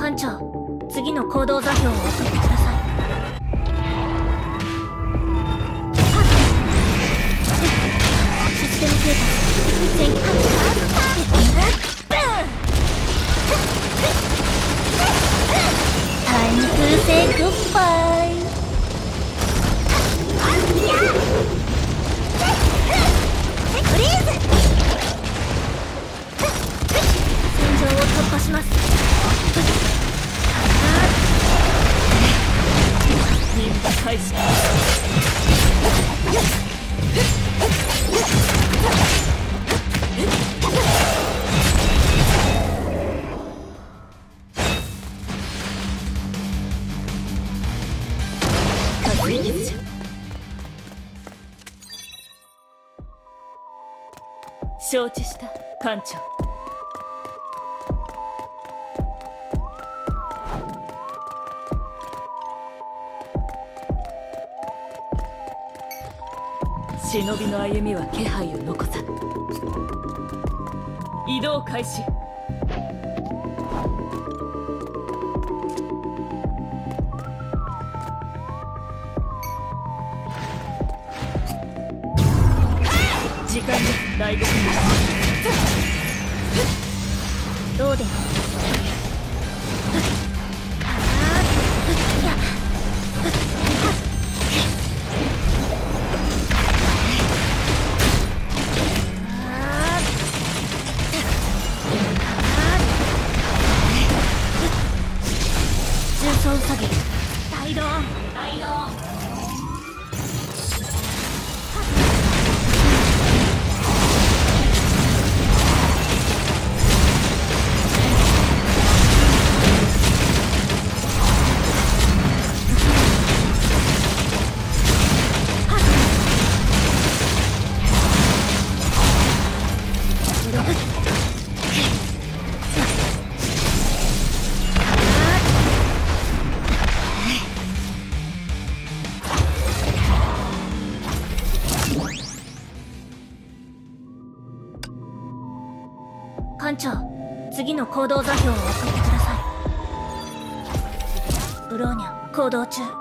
班長、次の行動座標を送ってください。システム停滞。タイムトゥセイグッバイ。フリーズ。戦場を突破します。開始。承知した、艦長。忍びの歩みは気配を残さぬ。移動開始。時間です。第5分です。どうですか。艦長、次の行動座標を送ってください。ブローニャ、行動中。